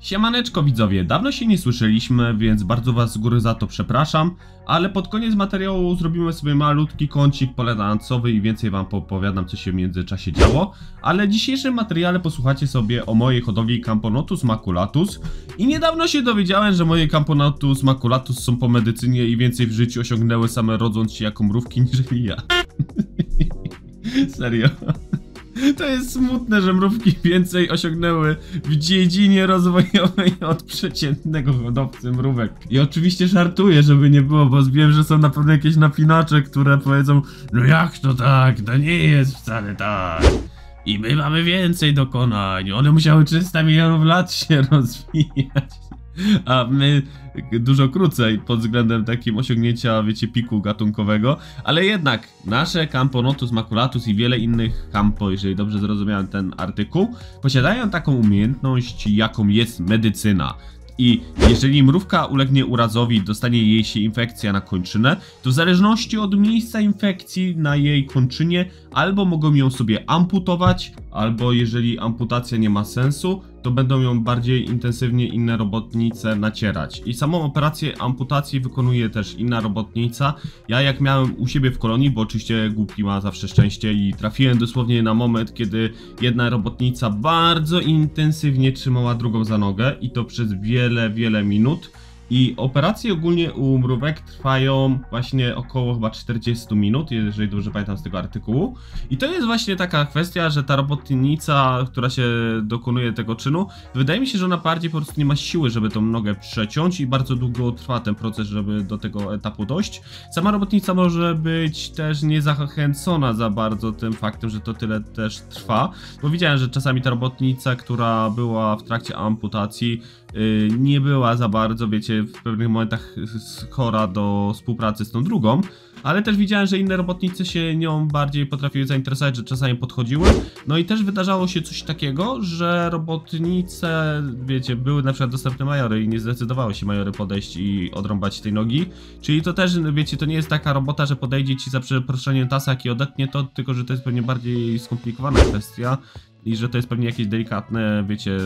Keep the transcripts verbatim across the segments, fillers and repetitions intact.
Siemaneczko widzowie, dawno się nie słyszeliśmy, więc bardzo was z góry za to przepraszam, ale pod koniec materiału zrobimy sobie malutki kącik poledancowy i więcej wam opowiadam, co się w międzyczasie działo. Ale w dzisiejszym materiale posłuchacie sobie o mojej hodowli Camponotus maculatus i niedawno się dowiedziałem, że moje Camponotus maculatus są po medycynie i więcej w życiu osiągnęły same rodząc się jako mrówki niż ja. Serio. To jest smutne, że mrówki więcej osiągnęły w dziedzinie rozwojowej od przeciętnego hodowcy mrówek. I oczywiście żartuję, żeby nie było, bo wiem, że są na pewno jakieś napinacze, które powiedzą: no jak to tak, to nie jest wcale tak. I my mamy więcej dokonań, one musiały trzysta milionów lat się rozwijać. A my dużo krócej pod względem takim osiągnięcia, wiecie, piku gatunkowego. Ale jednak nasze Camponotus maculatus i wiele innych campo, jeżeli dobrze zrozumiałem ten artykuł, posiadają taką umiejętność, jaką jest medycyna. I jeżeli mrówka ulegnie urazowi, dostanie jej się infekcja na kończynę, to w zależności od miejsca infekcji na jej kończynie albo mogą ją sobie amputować, albo jeżeli amputacja nie ma sensu, to będą ją bardziej intensywnie inne robotnice nacierać. I samą operację amputacji wykonuje też inna robotnica. Ja jak miałem u siebie w kolonii, bo oczywiście głupi ma zawsze szczęście, i trafiłem dosłownie na moment, kiedy jedna robotnica bardzo intensywnie trzymała drugą za nogę i to przez wiele, wiele minut. I operacje ogólnie u mrówek trwają właśnie około chyba czterdziestu minut, jeżeli dobrze pamiętam z tego artykułu. I to jest właśnie taka kwestia, że ta robotnica, która się dokonuje tego czynu, wydaje mi się, że ona bardziej po prostu nie ma siły, żeby tą nogę przeciąć i bardzo długo trwa ten proces, żeby do tego etapu dojść. Sama robotnica może być też niezachęcona za bardzo tym faktem, że to tyle też trwa, bo widziałem, że czasami ta robotnica, która była w trakcie amputacji, yy, nie była za bardzo, wiecie, w pewnych momentach chora do współpracy z tą drugą, ale też widziałem, że inne robotnice się nią bardziej potrafiły zainteresować, że czasami podchodziły. No i też wydarzało się coś takiego, że robotnice, wiecie, były na przykład dostępne majory i nie zdecydowały się majory podejść i odrąbać tej nogi. Czyli to też, wiecie, to nie jest taka robota, że podejdzie ci za przeproszeniem tasak i odetnie to, tylko że to jest pewnie bardziej skomplikowana kwestia. I że to jest pewnie jakieś delikatne, wiecie,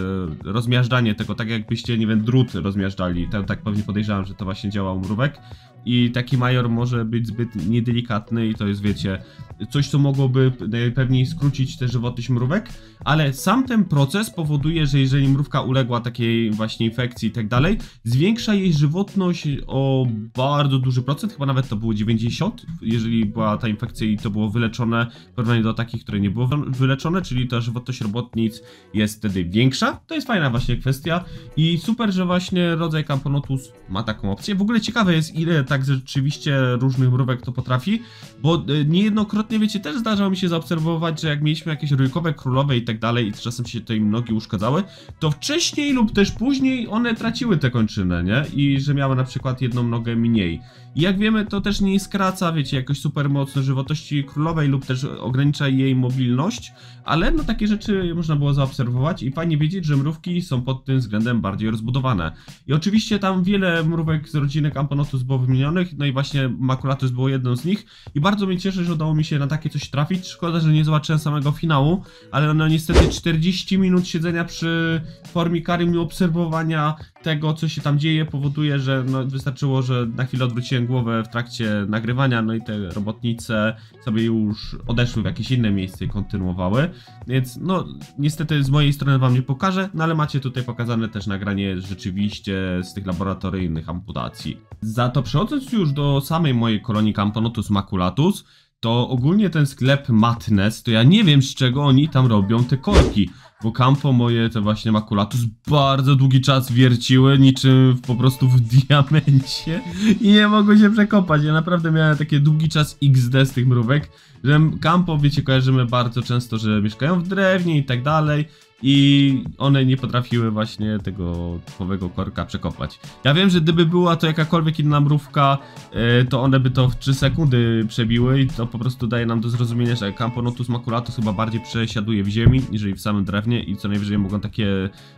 rozmiażdżanie tego, tak jakbyście, nie wiem, drut rozmiażdżali. Tak, tak pewnie podejrzewam, że to właśnie działa u mrówek. I taki major może być zbyt niedelikatny i to jest, wiecie, coś, co mogłoby najpewniej skrócić te żywoty mrówek. Ale sam ten proces powoduje, że jeżeli mrówka uległa takiej właśnie infekcji i tak dalej, zwiększa jej żywotność o bardzo duży procent, chyba nawet to było dziewięćdziesiąt, jeżeli była ta infekcja i to było wyleczone w porównaniu do takich, które nie było wyleczone, czyli ta żywotność robotnic jest wtedy większa. To jest fajna właśnie kwestia i super, że właśnie rodzaj Camponotus ma taką opcję. W ogóle ciekawe jest, ile tak rzeczywiście różnych mrówek to potrafi, bo niejednokrotnie, wiecie, też zdarzało mi się zaobserwować, że jak mieliśmy jakieś rójkowe, królowe i tak dalej i czasem się to im nogi uszkadzały, to wcześniej lub też później one traciły tę kończynę, nie? I że miały na przykład jedną nogę mniej. I jak wiemy, to też nie skraca, wiecie, jakoś super mocno żywotności królowej lub też ogranicza jej mobilność, ale no takie rzeczy można było zaobserwować i fajnie wiedzieć, że mrówki są pod tym względem bardziej rozbudowane. I oczywiście tam wiele mrówek z rodziny Camponotus było wymienionych, no i właśnie maculatus było jedną z nich i bardzo mnie cieszy, że udało mi się na takie coś trafić. Szkoda, że nie zobaczyłem samego finału, ale no niestety czterdzieści minut siedzenia przy formikarium i obserwowania tego, co się tam dzieje, powoduje, że no, wystarczyło, że na chwilę odwróciłem głowę w trakcie nagrywania, no i te robotnice sobie już odeszły w jakieś inne miejsce i kontynuowały, więc no niestety z mojej strony wam nie pokażę, no ale macie tutaj pokazane też nagranie rzeczywiście z tych laboratoryjnych amputacji. Za to przechodząc już do samej mojej kolonii Camponotus maculatus, to ogólnie ten sklep Madness, to ja nie wiem, z czego oni tam robią te korki, bo Campo moje, te właśnie maculatus, bardzo długi czas wierciły niczym po prostu w diamencie i nie mogły się przekopać. Ja naprawdę miałem taki długi czas iks de z tych mrówek, że Campo, wiecie, kojarzymy bardzo często, że mieszkają w drewnie i tak dalej. I one nie potrafiły właśnie tego typowego korka przekopać. Ja wiem, że gdyby była to jakakolwiek inna mrówka, yy, to one by to w trzy sekundy przebiły i to po prostu daje nam do zrozumienia, że Camponotus maculatus chyba bardziej przesiaduje w ziemi, jeżeli w samym drewnie i co najwyżej mogą takie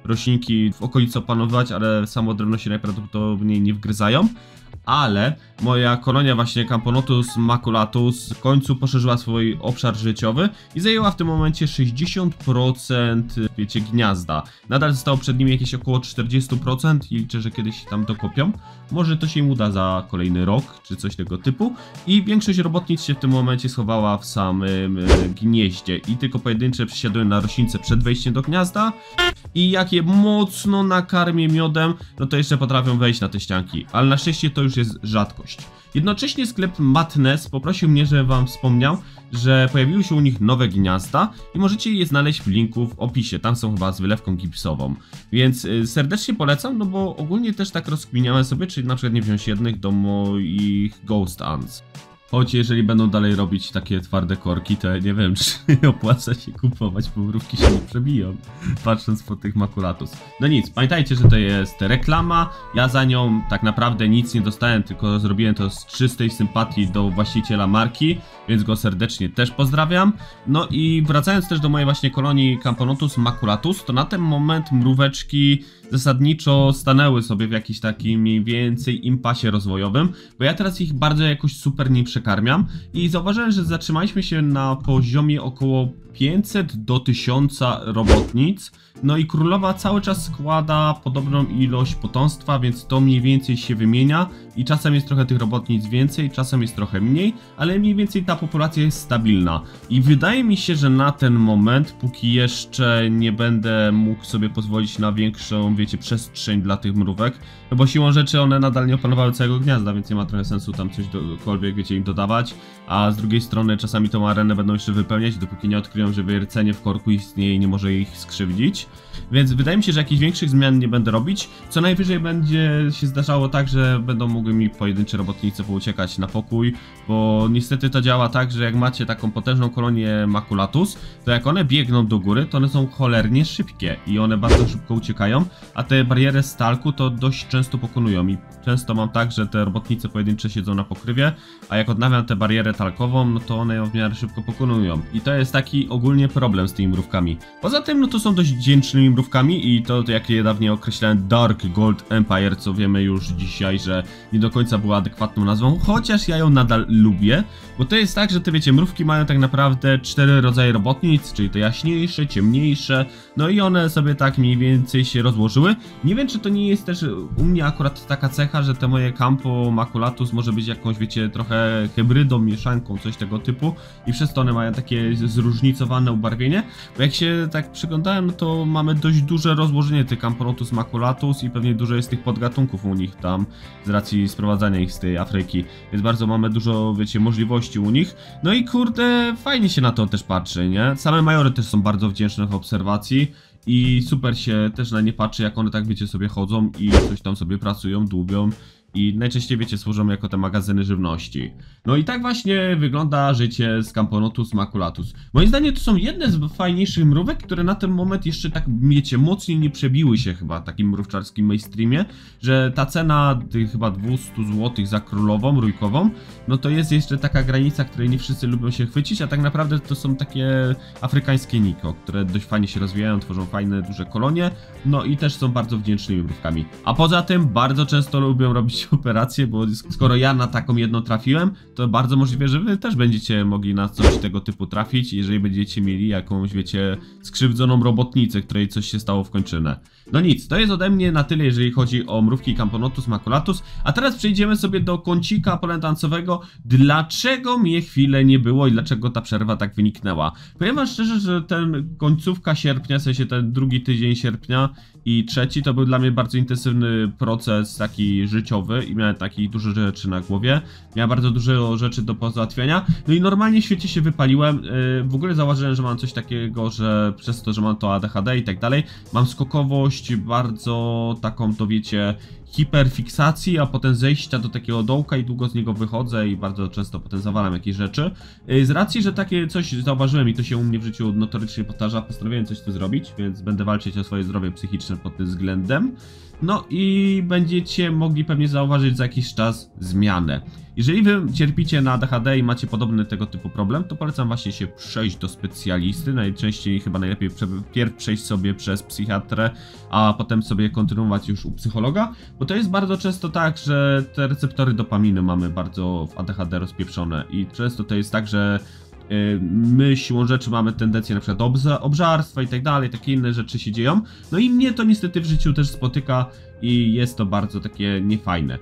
roślinki w okolicy opanować, ale samo drewno się najprawdopodobniej nie wgryzają. ale moja kolonia właśnie Camponotus maculatus w końcu poszerzyła swój obszar życiowy i zajęła w tym momencie sześćdziesiąt procent, wiecie, gniazda. Nadal zostało przed nimi jakieś około czterdzieści procent i liczę, że kiedyś się tam dokopią. Może to się im uda za kolejny rok, czy coś tego typu. I większość robotnic się w tym momencie schowała w samym gnieździe i tylko pojedyncze przysiadują na roślince przed wejściem do gniazda. I jak je mocno nakarmię miodem, no to jeszcze potrafią wejść na te ścianki, ale na szczęście to już jest rzadkość. Jednocześnie sklep Madness poprosił mnie, żebym wam wspomniał, że pojawiły się u nich nowe gniazda i możecie je znaleźć w linku w opisie, tam są chyba z wylewką gipsową. Więc serdecznie polecam, no bo ogólnie też tak rozkminiałem sobie, czyli na przykład nie wziąć jednych do moich Ghost Ants. Choć jeżeli będą dalej robić takie twarde korki, to ja nie wiem, czy opłaca się kupować, bo mrówki się nie przebiją, patrząc po tych maculatus. No nic, pamiętajcie, że to jest reklama, ja za nią tak naprawdę nic nie dostałem, tylko zrobiłem to z czystej sympatii do właściciela marki, więc go serdecznie też pozdrawiam. No i wracając też do mojej właśnie kolonii Camponotus maculatus, to na ten moment mróweczki zasadniczo stanęły sobie w jakimś takim mniej więcej impasie rozwojowym, bo ja teraz ich bardzo jakoś super nie przekarmiam i zauważyłem, że zatrzymaliśmy się na poziomie około pięćset do tysiąca robotnic. No i królowa cały czas składa podobną ilość potomstwa, więc to mniej więcej się wymienia i czasem jest trochę tych robotnic więcej, czasem jest trochę mniej, ale mniej więcej ta populacja jest stabilna. I wydaje mi się, że na ten moment, póki jeszcze nie będę mógł sobie pozwolić na większą, wiecie, przestrzeń dla tych mrówek, no bo siłą rzeczy one nadal nie opanowały całego gniazda, więc nie ma trochę sensu tam coś dokolwiek, wiecie, im dodawać, a z drugiej strony czasami tą arenę będą jeszcze wypełniać, dopóki nie odkryją, że wiercenie w korku istnieje i nie może ich skrzywdzić. Więc wydaje mi się, że jakichś większych zmian nie będę robić. Co najwyżej będzie się zdarzało tak, że będą mogły mi pojedyncze robotnice pouciekać na pokój, bo niestety to działa tak, że jak macie taką potężną kolonię maculatus, to jak one biegną do góry, to one są cholernie szybkie i one bardzo szybko uciekają, a te bariery z talku to dość często pokonują i często mam tak, że te robotnice pojedyncze siedzą na pokrywie, a jak odnawiam tę barierę talkową, no to one ją w miarę szybko pokonują i to jest taki ogólnie problem z tymi mrówkami. Poza tym, no to są dość wdzięcznymi mrówkami i to, jak je dawniej określałem, Dark Gold Empire, co wiemy już dzisiaj, że nie do końca była adekwatną nazwą, chociaż ja ją nadal lubię, bo to jest tak, że te, wiecie, mrówki mają tak naprawdę cztery rodzaje robotnic, czyli te jaśniejsze, ciemniejsze, no i one sobie tak mniej więcej się rozłożyły. Nie wiem, czy to nie jest też u mnie akurat taka cecha, że te moje Campo maculatus może być jakąś, wiecie, trochę hybrydą, mieszanką, coś tego typu i przez to one mają takie zróżnicowane ubarwienie, bo jak się tak przyglądałem, no to mamy dość duże rozłożenie tych Camponotus maculatus i pewnie dużo jest tych podgatunków u nich tam z racji sprowadzania ich z tej Afryki, więc bardzo mamy dużo, wiecie, możliwości u nich. No i kurde, fajnie się na to też patrzy, nie? Same majory też są bardzo wdzięczne w obserwacji i super się też na nie patrzy, jak one tak, wiecie, sobie chodzą i coś tam sobie pracują, dłubią. I najczęściej, wiecie, służą jako te magazyny żywności. No i tak właśnie wygląda życie z Camponotus maculatus. Moim zdaniem to są jedne z fajniejszych mrówek, które na ten moment jeszcze tak, wiecie, mocniej nie przebiły się chyba w takim mrówczarskim mainstreamie, że ta cena tych chyba dwieście złotych za królową, rójkową, no to jest jeszcze taka granica, której nie wszyscy lubią się chwycić, a tak naprawdę to są takie afrykańskie niko, które dość fajnie się rozwijają, tworzą fajne, duże kolonie, no i też są bardzo wdzięcznymi mrówkami. A poza tym bardzo często lubią robić operację, bo skoro ja na taką jedną trafiłem, to bardzo możliwe, że wy też będziecie mogli na coś tego typu trafić, jeżeli będziecie mieli jakąś, wiecie, skrzywdzoną robotnicę, której coś się stało w kończynę. No nic, to jest ode mnie na tyle, jeżeli chodzi o mrówki Camponotus maculatus, a teraz przejdziemy sobie do kącika polentancowego, dlaczego mnie chwilę nie było i dlaczego ta przerwa tak wyniknęła. Powiem wam szczerze, że ten końcówka sierpnia, w sensie ten drugi tydzień sierpnia i trzeci, to był dla mnie bardzo intensywny proces taki życiowy i miałem takich dużo rzeczy na głowie, miałem bardzo dużo rzeczy do pozałatwiania, no i normalnie w świecie się wypaliłem, w ogóle zauważyłem, że mam coś takiego, że przez to, że mam to A D H D i tak dalej, mam skokowość bardzo taką, to wiecie, hiperfiksacji, a potem zejścia do takiego dołka i długo z niego wychodzę i bardzo często potem zawalam jakieś rzeczy. Z racji, że takie coś zauważyłem i to się u mnie w życiu notorycznie powtarza, postanowiłem coś z tym zrobić, więc będę walczyć o swoje zdrowie psychiczne pod tym względem. No i będziecie mogli pewnie zauważyć za jakiś czas zmianę. Jeżeli wy cierpicie na A D H D i macie podobny tego typu problem, to polecam właśnie się przejść do specjalisty. Najczęściej chyba najlepiej pierw przejść sobie przez psychiatrę, a potem sobie kontynuować już u psychologa, bo Bo to jest bardzo często tak, że te receptory dopaminy mamy bardzo w A D H D rozpieprzone i często to jest tak, że my siłą rzeczy mamy tendencję na przykład do obżarstwa i tak dalej, takie inne rzeczy się dzieją. No i mnie to niestety w życiu też spotyka i jest to bardzo takie niefajne.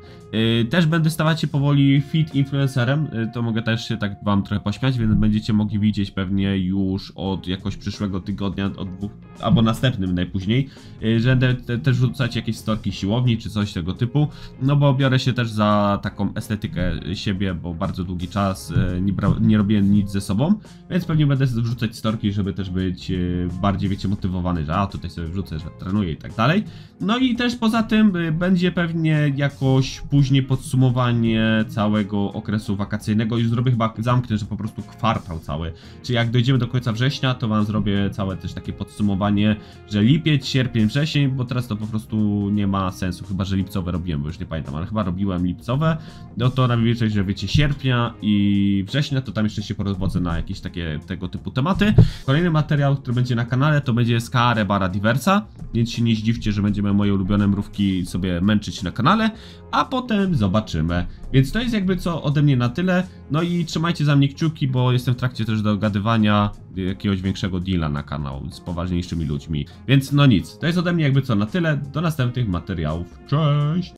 Też będę stawać się powoli fit influencerem, to mogę też się tak wam trochę pośmiać, więc będziecie mogli widzieć pewnie już od jakoś przyszłego tygodnia, od dwóch, albo następnym najpóźniej, że będę też rzucać jakieś storki siłowni czy coś tego typu, no bo biorę się też za taką estetykę siebie, bo bardzo długi czas nie, nie robiłem nic ze sobą, więc pewnie będę wrzucać storki, żeby też być bardziej, wiecie, motywowany, że a tutaj sobie wrzucę, że trenuję i tak dalej. No i też poza tym będzie pewnie jakoś później podsumowanie całego okresu wakacyjnego i zrobię chyba, zamknę, że po prostu kwartał cały. Czyli jak dojdziemy do końca września, to wam zrobię całe też takie podsumowanie, że lipiec, sierpień, wrzesień, bo teraz to po prostu nie ma sensu, chyba że lipcowe robiłem, bo już nie pamiętam, ale chyba robiłem lipcowe. No to na najbliżej, że wiecie, sierpnia i września, to tam jeszcze się porozwodzę na jakieś takie tego typu tematy. Kolejny materiał, który będzie na kanale, to będzie z Carebara diversa, więc się nie zdziwcie, że będziemy moje ulubione mrówki sobie męczyć na kanale, a potem zobaczymy. Więc to jest jakby co ode mnie na tyle. No i trzymajcie za mnie kciuki, bo jestem w trakcie też dogadywania jakiegoś większego deala na kanał z poważniejszymi ludźmi. Więc no nic, to jest ode mnie jakby co na tyle. Do następnych materiałów. Cześć!